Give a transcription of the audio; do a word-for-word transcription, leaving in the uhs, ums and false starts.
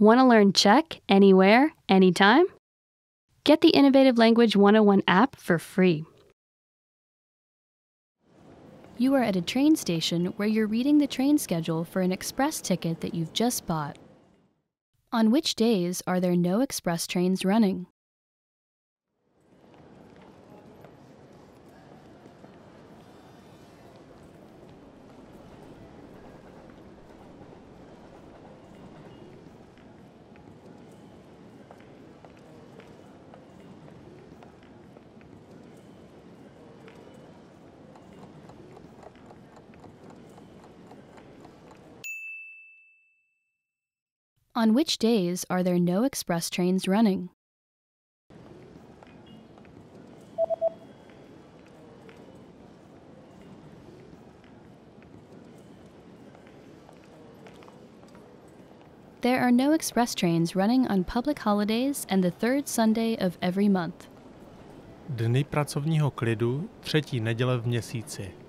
Want to learn Czech anywhere, anytime? Get the Innovative Language one oh one app for free. You are at a train station where you're reading the train schedule for an express ticket that you've just bought. On which days are there no express trains running? On which days are there no express trains running? There are no express trains running on public holidays and the third Sunday of every month. Dny pracovního klidu, třetí neděle v měsíci.